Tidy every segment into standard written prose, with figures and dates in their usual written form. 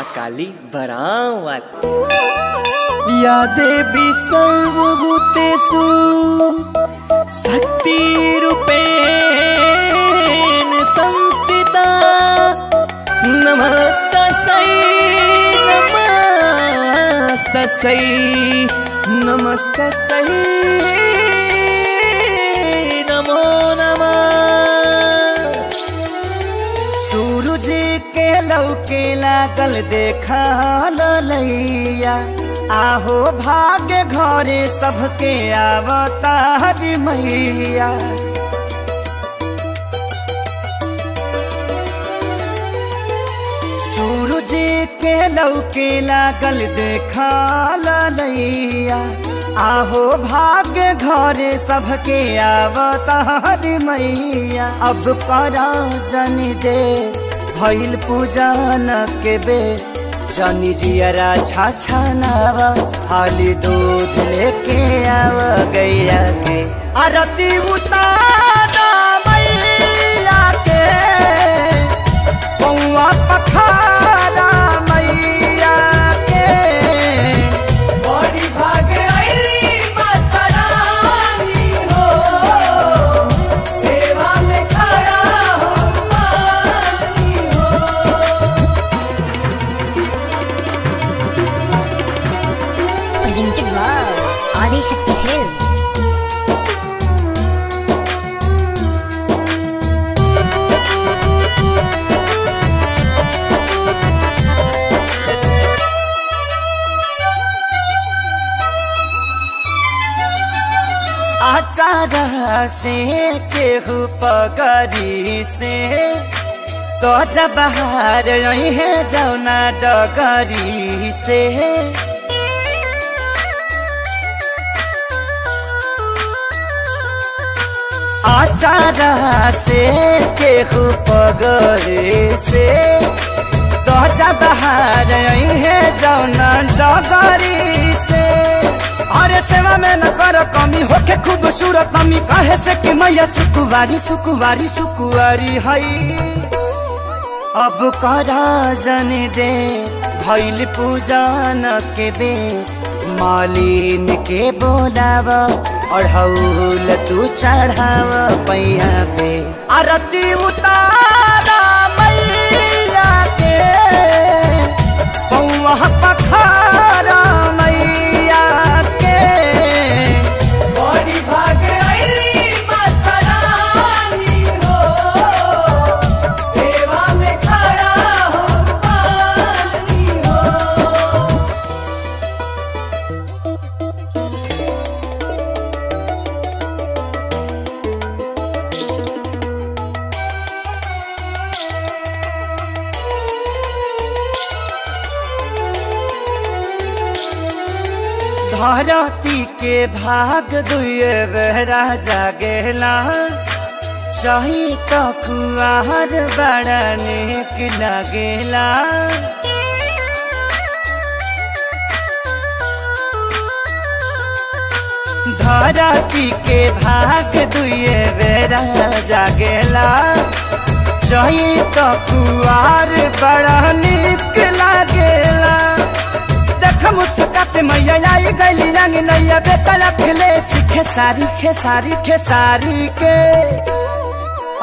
माँ काली भरावत। या देवी सर्वभूतेषु शक्ति रूपेण संस्थिता, नमस्तस्यै नमस्तस्यै नमस्तस्यै नमो नमः। सूरज के लौके लागल देखा ललैया, आहो भाग्य घरे सबके आवता हरि मैया। सूरज के लौके लागल देखा ललैया, आहो भाग्य घरे सबके आवता हरि मैया। अब करा जनी दे भइल पूजा न के बे, जनी जियरा छाछानावा हाली दूध लेके आवा गैया के। आरती उतारा मैया के, पौआ पखारा मैया के, बड़ी भाग आचारा से केहू पगरी से तो जब हार है जौना डगरी से। आचारा से केहू पगरी से तो जब हार है जौना डगरी से। अरे सेवा में न कर कमी होके खूबसूरत मम्मी, कहे से कि मैया सुकुवारी सुकुवारी सुकुवारी है। अब करा जन दे भइल पूजा न के बे, मालिन के बोलावा अढ़ौल तू चढ़ावा पैया पे। आरती उतारा मैया के, पौआ पखारा मैया के, बड़ी भाग धरती के भाग दुए बहरा जागेला, सही तो खुआर बड़ा नेक लगेला। धरती के भाग दुए बहरा जागेला, सही तो खुआर बड़ा नेक लगेला। देखा मुस्काते मैया आई गई रंग नैया बेतला खिले सीखे सारी खेसारी खेसारी के।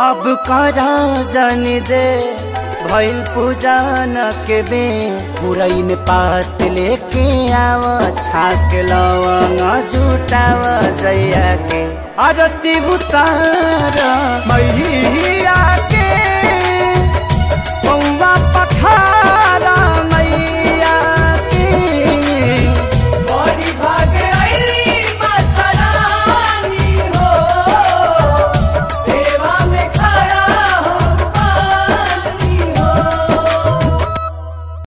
अब करा जन दे भइल पूजा न के बे, पुरैन पात लेके आवा छाक लवंग जुटावा जैया के। आरती उतारा मैया